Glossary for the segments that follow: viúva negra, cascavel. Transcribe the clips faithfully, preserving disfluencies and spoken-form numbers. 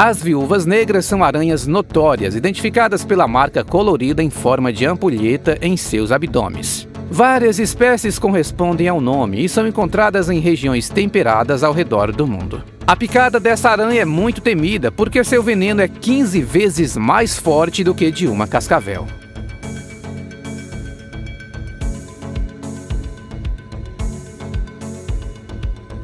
As viúvas negras são aranhas notórias, identificadas pela marca colorida em forma de ampulheta em seus abdômenes. Várias espécies correspondem ao nome e são encontradas em regiões temperadas ao redor do mundo. A picada dessa aranha é muito temida porque seu veneno é quinze vezes mais forte do que de uma cascavel.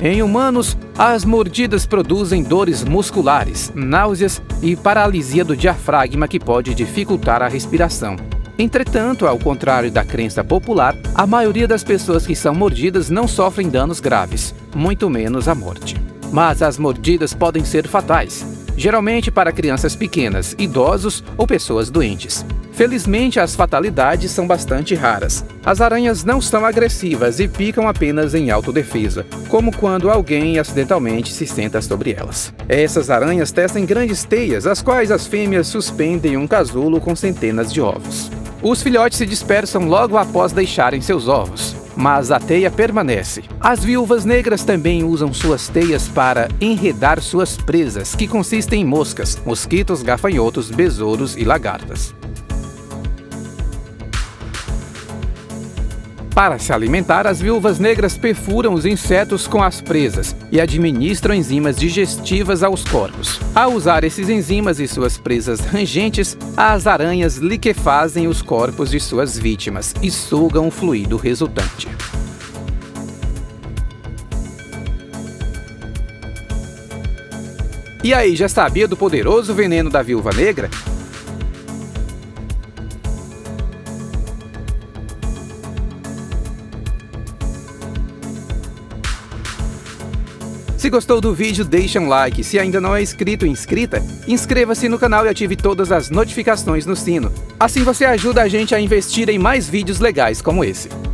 Em humanos, as mordidas produzem dores musculares, náuseas e paralisia do diafragma que pode dificultar a respiração. Entretanto, ao contrário da crença popular, a maioria das pessoas que são mordidas não sofrem danos graves, muito menos a morte. Mas as mordidas podem ser fatais, geralmente para crianças pequenas, idosos ou pessoas doentes. Felizmente, as fatalidades são bastante raras. As aranhas não são agressivas e picam apenas em autodefesa, como quando alguém acidentalmente se senta sobre elas. Essas aranhas tecem grandes teias, as quais as fêmeas suspendem um casulo com centenas de ovos. Os filhotes se dispersam logo após deixarem seus ovos, mas a teia permanece. As viúvas negras também usam suas teias para enredar suas presas, que consistem em moscas, mosquitos, gafanhotos, besouros e lagartas. Para se alimentar, as viúvas negras perfuram os insetos com as presas e administram enzimas digestivas aos corpos. Ao usar esses enzimas e suas presas rangentes, as aranhas liquefazem os corpos de suas vítimas e sugam o fluido resultante. E aí, já sabia do poderoso veneno da viúva negra? Se gostou do vídeo, deixa um like. Se ainda não é inscrito ou inscrita, inscreva-se no canal e ative todas as notificações no sino. Assim você ajuda a gente a investir em mais vídeos legais como esse.